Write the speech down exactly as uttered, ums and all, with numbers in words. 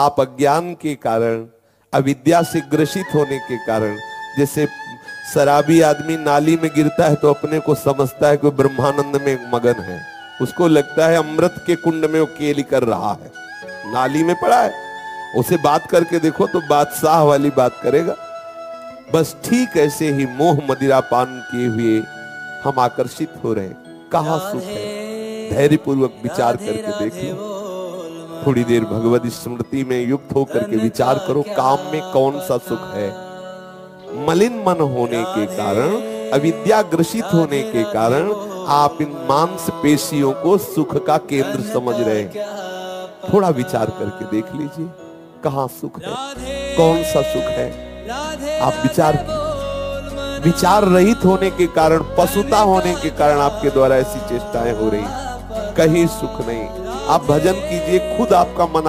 आप अज्ञान के कारण, अविद्या से ग्रसित होने के कारण, जैसे शराबी आदमी नाली में गिरता है तो अपने को समझता है कि ब्रह्मानंद में मगन है, उसको लगता है अमृत के कुंड में वो केली कर रहा है, नाली में पड़ा है। उसे बात करके देखो तो बादशाह वाली बात करेगा। बस ठीक ऐसे ही मोह मदिरा पान किए हुए हम आकर्षित हो रहे हैं। कहाँ सुख है? धैर्य पूर्वक विचार करके देखो, थोड़ी देर भगवत स्मृति में युक्त होकर के विचार करो काम में कौन सा सुख है। मलिन मन होने के कारण, अविद्या ग्रसित होने के कारण आप इन मांस पेशियों को सुख का केंद्र समझ रहे हैं। थोड़ा विचार करके देख लीजिए कहाँ सुख है, कौन सा सुख है। आप विचार कीजिए। विचार रहित होने के कारण, पशुता होने के कारण आपके द्वारा ऐसी चेष्टाएं हो रही, कहीं सुख नहीं। आप भजन कीजिए, खुद आपका मन